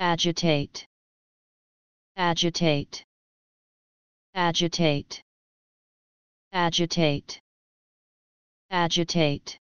agitate, agitate, agitate, agitate, agitate.